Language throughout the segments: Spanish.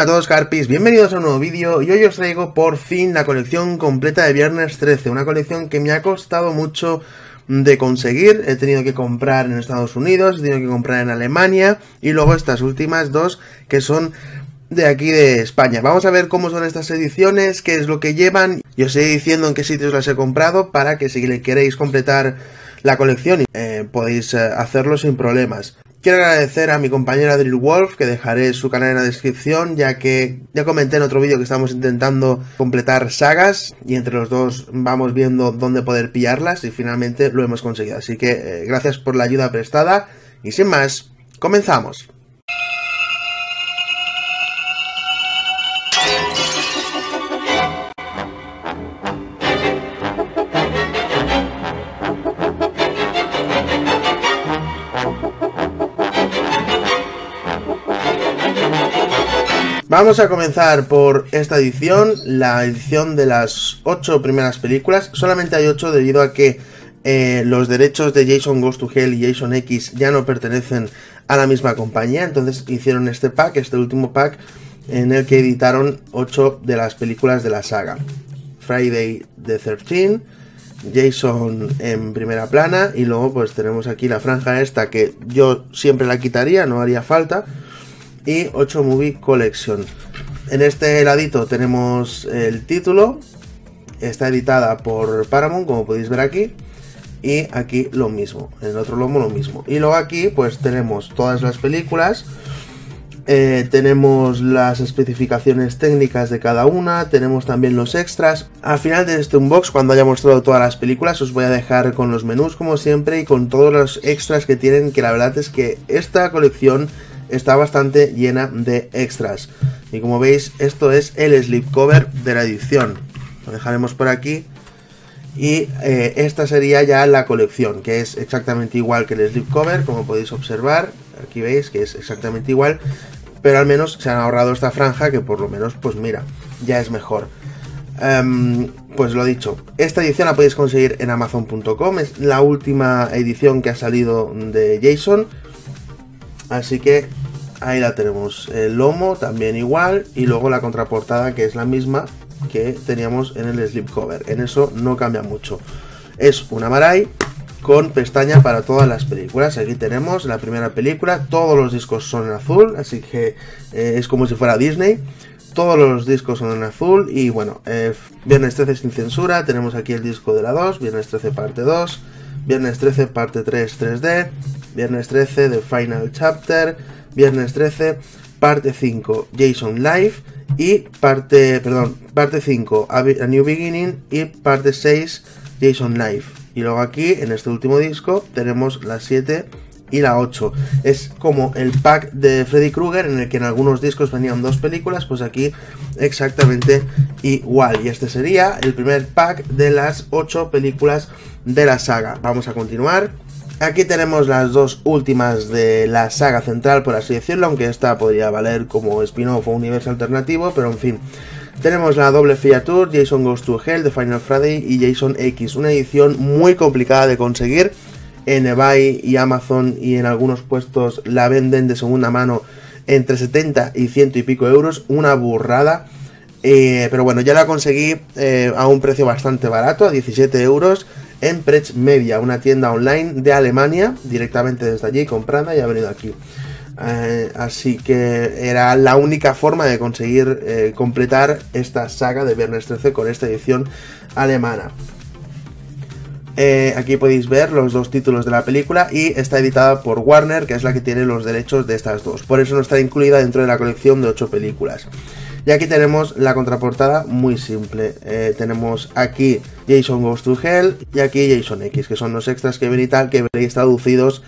Hola a todos, Carpis, bienvenidos a un nuevo vídeo y hoy os traigo por fin la colección completa de Viernes 13, una colección que me ha costado mucho de conseguir. He tenido que comprar en Estados Unidos, he tenido que comprar en Alemania y luego estas últimas dos que son de aquí de España. Vamos a ver cómo son estas ediciones, qué es lo que llevan y os iré diciendo en qué sitios las he comprado para que si le queréis completar la colección podéis hacerlo sin problemas. Quiero agradecer a mi compañero AdrilWolf, que dejaré su canal en la descripción, ya que ya comenté en otro vídeo que estamos intentando completar sagas y entre los dos vamos viendo dónde poder pillarlas y finalmente lo hemos conseguido. Así que gracias por la ayuda prestada y sin más, comenzamos. Vamos a comenzar por esta edición, la edición de las 8 primeras películas. Solamente hay 8 debido a que los derechos de Jason Goes to Hell y Jason X ya no pertenecen a la misma compañía. Entonces hicieron este pack, este último pack, en el que editaron 8 de las películas de la saga. Friday the 13th, Jason en primera plana y luego pues tenemos aquí la franja esta que yo siempre la quitaría, no haría falta. Y 8 Movie Collection. En este ladito tenemos el título. Está editada por Paramount, como podéis ver aquí. Y aquí lo mismo. En el otro lomo lo mismo. Y luego aquí pues tenemos todas las películas. Tenemos las especificaciones técnicas de cada una. Tenemos también los extras. Al final de este unbox, cuando haya mostrado todas las películas, os voy a dejar con los menús como siempre. Y con todos los extras que tienen. Que la verdad es que esta colección está bastante llena de extras. Y como veis, esto es el slipcover de la edición. Lo dejaremos por aquí. Y esta sería ya la colección, que es exactamente igual que el slipcover, como podéis observar. Aquí veis que es exactamente igual. Pero al menos se han ahorrado esta franja, que por lo menos, pues mira, ya es mejor. Pues lo dicho, esta edición la podéis conseguir en Amazon.com. Es la última edición que ha salido de Jason. Así que ahí la tenemos, el lomo también igual y luego la contraportada que es la misma que teníamos en el slipcover, en eso no cambia mucho. Es un Amaray con pestaña para todas las películas. Aquí tenemos la primera película, todos los discos son en azul, así que es como si fuera Disney. Todos los discos son en azul y bueno, Viernes 13 sin censura, tenemos aquí el disco de la 2, Viernes 13 parte 2, Viernes 13 parte 3 3D, Viernes 13 The Final Chapter, Viernes 13 parte 5 Jason Live y parte 5 A New Beginning y parte 6 Jason Live. Y luego aquí en este último disco tenemos la 7 y la 8. Es como el pack de Freddy Krueger en el que en algunos discos venían 2 películas, pues aquí exactamente igual. Y este sería el primer pack de las 8 películas de la saga. Vamos a continuar. Aquí tenemos las dos últimas de la saga central, por así decirlo, aunque esta podría valer como spin-off o universo alternativo, pero en fin. Tenemos la doble feature, Jason Goes to Hell, The Final Friday y Jason X, una edición muy complicada de conseguir. En eBay y Amazon y en algunos puestos la venden de segunda mano entre 70 y 100 y pico euros, una burrada. Pero bueno, ya la conseguí a un precio bastante barato, a 17 euros. En Prech Media, una tienda online de Alemania, directamente desde allí comprada y ha venido aquí. Así que era la única forma de conseguir completar esta saga de Viernes 13 con esta edición alemana. Aquí podéis ver los dos títulos de la película y está editada por Warner, que es la que tiene los derechos de estas dos. Por eso no está incluida dentro de la colección de 8 películas. Y aquí tenemos la contraportada muy simple. Tenemos aquí Jason Goes to Hell y aquí Jason X, que son los extras que ven y tal, que veréis traducidos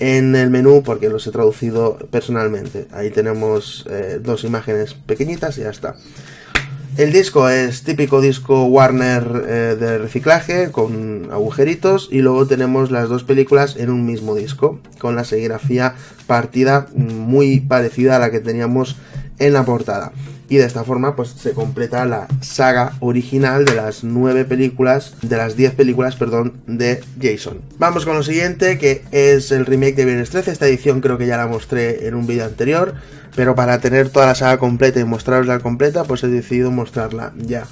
en el menú porque los he traducido personalmente. Ahí tenemos dos imágenes pequeñitas y ya está. El disco es típico disco Warner de reciclaje con agujeritos y luego tenemos las dos películas en un mismo disco con la serigrafía partida muy parecida a la que teníamos en la portada. y de esta forma pues se completa la saga original de las 9 películas, de las 10 películas, perdón, de Jason. Vamos con lo siguiente, que es el remake de Viernes 13, esta edición creo que ya la mostré en un vídeo anterior, pero para tener toda la saga completa y mostrarosla completa, pues he decidido mostrarla ya.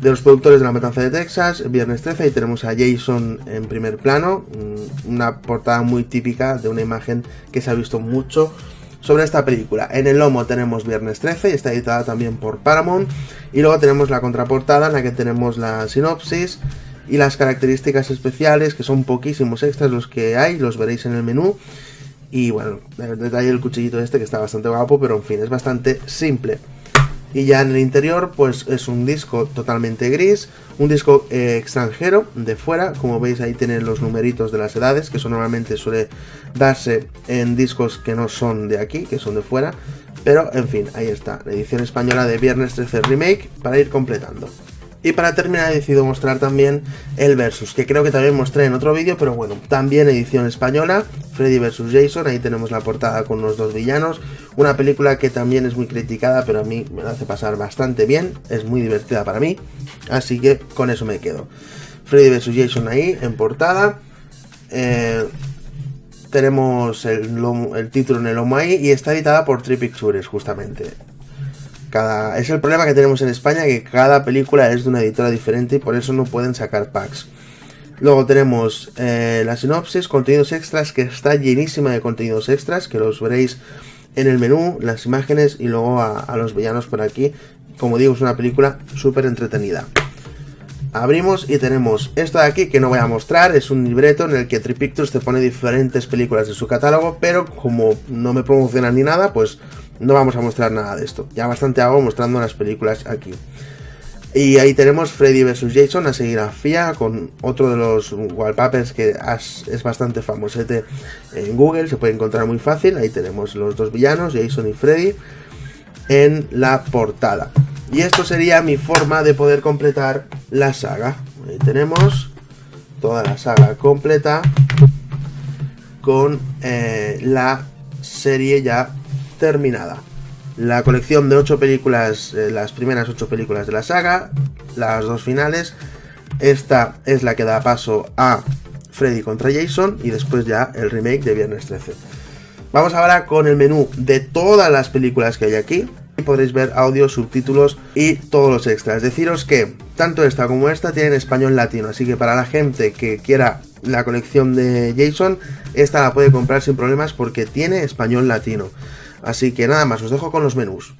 De los productores de La Matanza de Texas, Viernes 13, ahí tenemos a Jason en primer plano, una portada muy típica de una imagen que se ha visto mucho sobre esta película. En el lomo tenemos Viernes 13 y está editada también por Paramount, y luego tenemos la contraportada en la que tenemos la sinopsis y las características especiales, que son poquísimos extras los que hay, los veréis en el menú. Y bueno, el detalle del cuchillito este que está bastante guapo, pero en fin, es bastante simple. Y ya en el interior pues es un disco totalmente gris, un disco extranjero de fuera, como veis ahí tienen los numeritos de las edades, que eso normalmente suele darse en discos que no son de aquí, que son de fuera, pero en fin, ahí está, la edición española de Viernes 13 Remake para ir completando. Y para terminar he decidido mostrar también el Versus, que creo que también mostré en otro vídeo, pero bueno, también edición española, Freddy vs Jason, ahí tenemos la portada con los dos villanos, una película que también es muy criticada, pero a mí me la hace pasar bastante bien, es muy divertida para mí, así que con eso me quedo. Freddy vs Jason ahí, en portada, tenemos el título en el lomo ahí, y está editada por Tripictures justamente. Es el problema que tenemos en España, que cada película es de una editora diferente y por eso no pueden sacar packs. Luego tenemos la sinopsis, contenidos extras, que está llenísima de contenidos extras, que los veréis en el menú, las imágenes y luego a los villanos por aquí. Como digo, es una película súper entretenida. Abrimos y tenemos esto de aquí, que no voy a mostrar, es un libreto en el que Tripictures te pone diferentes películas de su catálogo, pero como no me promocionan ni nada, pues no vamos a mostrar nada de esto. Ya bastante hago mostrando las películas aquí. Y ahí tenemos Freddy vs Jason, la serigrafía, con otro de los wallpapers que es bastante famosete en Google, se puede encontrar muy fácil. Ahí tenemos los dos villanos, Jason y Freddy, en la portada. Y esto sería mi forma de poder completar la saga. Ahí tenemos toda la saga completa con la serie ya terminada. La colección de 8 películas, las primeras 8 películas de la saga, las dos finales. Esta es la que da paso a Freddy contra Jason y después ya el remake de Viernes 13. Vamos ahora con el menú de todas las películas que hay aquí. Y podréis ver audio, subtítulos y todos los extras. Deciros que tanto esta como esta tienen español latino, así que para la gente que quiera la colección de Jason, esta la puede comprar sin problemas porque tiene español latino. Así que nada más, os dejo con los menús.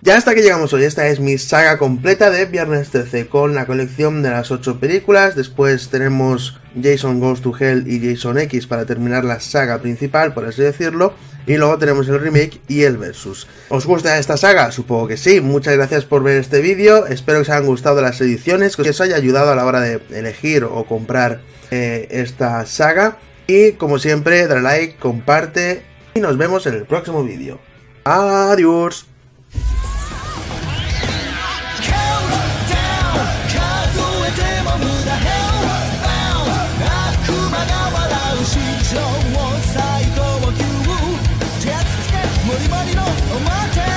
Ya hasta que llegamos hoy, esta es mi saga completa de Viernes 13 con la colección de las 8 películas, después tenemos Jason Goes to Hell y Jason X para terminar la saga principal, por así decirlo, y luego tenemos el remake y el versus. ¿Os gusta esta saga? Supongo que sí. Muchas gracias por ver este vídeo, espero que os hayan gustado las ediciones, que os haya ayudado a la hora de elegir o comprar esta saga, y como siempre, dale like, comparte, y nos vemos en el próximo vídeo. Adiós. Don't want to say, go on, you. Just get money, money, no,